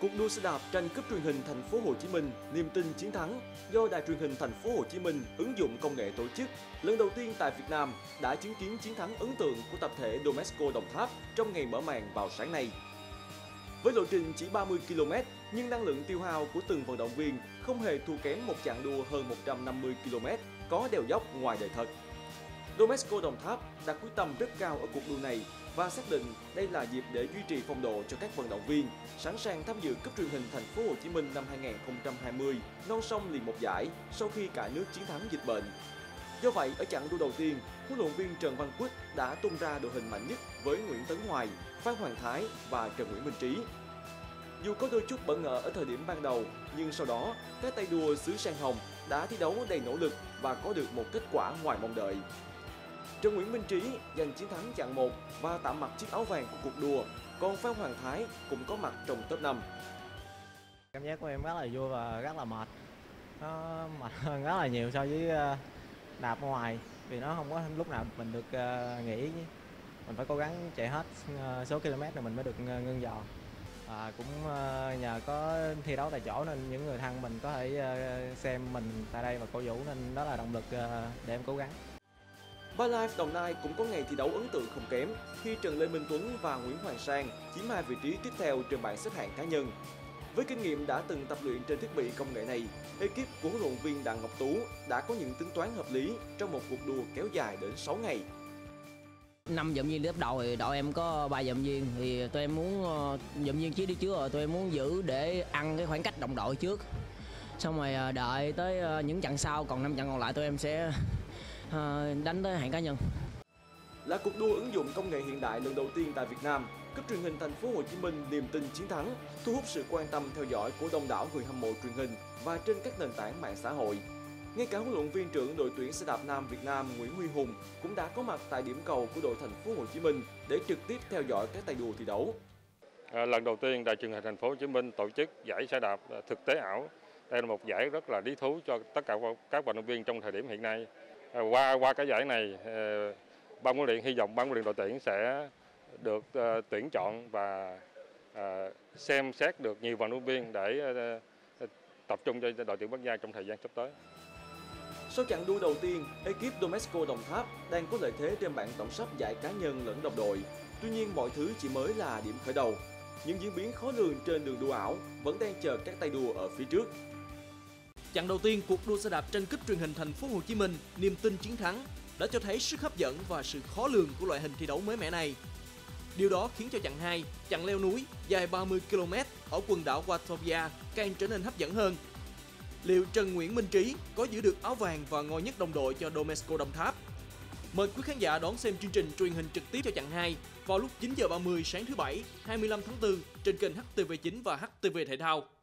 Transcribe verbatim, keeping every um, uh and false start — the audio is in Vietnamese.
Cuộc đua xe đạp tranh cúp truyền hình Thành phố Hồ Chí Minh niềm tin chiến thắng do Đài truyền hình Thành phố Hồ Chí Minh ứng dụng công nghệ tổ chức lần đầu tiên tại Việt Nam đã chứng kiến chiến thắng ấn tượng của tập thể Domesco Đồng Tháp trong ngày mở màn vào sáng nay. Với lộ trình chỉ ba mươi ki lô mét nhưng năng lượng tiêu hao của từng vận động viên không hề thua kém một chặng đua hơn một trăm năm mươi ki lô mét có đèo dốc ngoài đời thật. Domesco Đồng Tháp đặt quyết tâm rất cao ở cuộc đua này và xác định đây là dịp để duy trì phong độ cho các vận động viên sẵn sàng tham dự cúp truyền hình Thành phố Hồ Chí Minh năm hai nghìn không trăm hai mươi non sông liền một giải sau khi cả nước chiến thắng dịch bệnh. Do vậy, ở chặng đua đầu tiên, huấn luyện viên Trần Văn Quyết đã tung ra đội hình mạnh nhất với Nguyễn Tấn Hoài, Phan Hoàng Thái và Trần Nguyễn Minh Trí. Dù có đôi chút bỡ ngỡ ở thời điểm ban đầu, nhưng sau đó, các tay đua xứ Sang Hồng đã thi đấu đầy nỗ lực và có được một kết quả ngoài mong đợi. Trần Nguyễn Minh Trí giành chiến thắng chặng một và tạm mặc chiếc áo vàng của cuộc đua, còn Phan Hoàng Thái cũng có mặt trong top năm. Cảm giác của em rất là vui và rất là mệt. Nó mệt hơn rất là nhiều so với đạp ngoài vì nó không có lúc nào mình được nghỉ, mình phải cố gắng chạy hết số km rồi mình mới được ngưng giò. À, cũng nhờ có thi đấu tại chỗ nên những người thân mình có thể xem mình tại đây và cổ vũ, nên đó là động lực để em cố gắng. Ba Life Đồng Nai cũng có ngày thi đấu ấn tượng không kém khi Trần Lê Minh Tuấn và Nguyễn Hoàng Sang chiếm hai vị trí tiếp theo trên bảng xếp hạng cá nhân. Với kinh nghiệm đã từng tập luyện trên thiết bị công nghệ này, ekip của huấn luyện viên Đặng Ngọc Tú đã có những tính toán hợp lý trong một cuộc đua kéo dài đến sáu ngày. Năm vận viên lớp đầu thì đội em có ba vận viên, thì tụi em muốn vận viên Chí đi trước rồi tụi em muốn giữ để ăn cái khoảng cách đồng đội trước. Xong rồi đợi tới những trận sau, còn năm trận còn lại tụi em sẽ đánh tới hạng cá nhân. Là cuộc đua ứng dụng công nghệ hiện đại lần đầu tiên tại Việt Nam, cúp truyền hình Thành phố Hồ Chí Minh niềm tin chiến thắng thu hút sự quan tâm theo dõi của đông đảo người hâm mộ truyền hình và trên các nền tảng mạng xã hội. Ngay cả huấn luyện viên trưởng đội tuyển xe đạp nam Việt Nam Nguyễn Huy Hùng cũng đã có mặt tại điểm cầu của đội Thành phố Hồ Chí Minh để trực tiếp theo dõi các tay đua thi đấu. Lần đầu tiên Đài truyền hình Thành phố Hồ Chí Minh tổ chức giải xe đạp thực tế ảo. Đây là một giải rất là lý thú cho tất cả các vận động viên trong thời điểm hiện nay. Qua qua cái giải này, ban huấn luyện hy vọng ban huấn luyện đội tuyển sẽ được uh, tuyển chọn và uh, xem xét được nhiều vận động viên để uh, tập trung cho đội tuyển quốc gia trong thời gian sắp tới. Sau chặng đua đầu tiên, ekip Domesco Đồng Tháp đang có lợi thế trên bảng tổng sắp giải cá nhân lẫn đồng đội. Tuy nhiên, mọi thứ chỉ mới là điểm khởi đầu. Những diễn biến khó lường trên đường đua ảo vẫn đang chờ các tay đua ở phía trước. Chặng đầu tiên cuộc đua xe đạp tranh cúp truyền hình Thành phố Hồ Chí Minh niềm tin chiến thắng đã cho thấy sức hấp dẫn và sự khó lường của loại hình thi đấu mới mẻ này. Điều đó khiến cho chặng hai, chặng leo núi dài ba mươi ki lô mét ở quần đảo Watopia càng trở nên hấp dẫn hơn. Liệu Trần Nguyễn Minh Trí có giữ được áo vàng và ngôi nhất đồng đội cho Domesco Đồng Tháp? Mời quý khán giả đón xem chương trình truyền hình trực tiếp cho chặng hai vào lúc chín giờ ba mươi sáng thứ Bảy, hai mươi lăm tháng tư trên kênh H T V chín và H T V Thể Thao.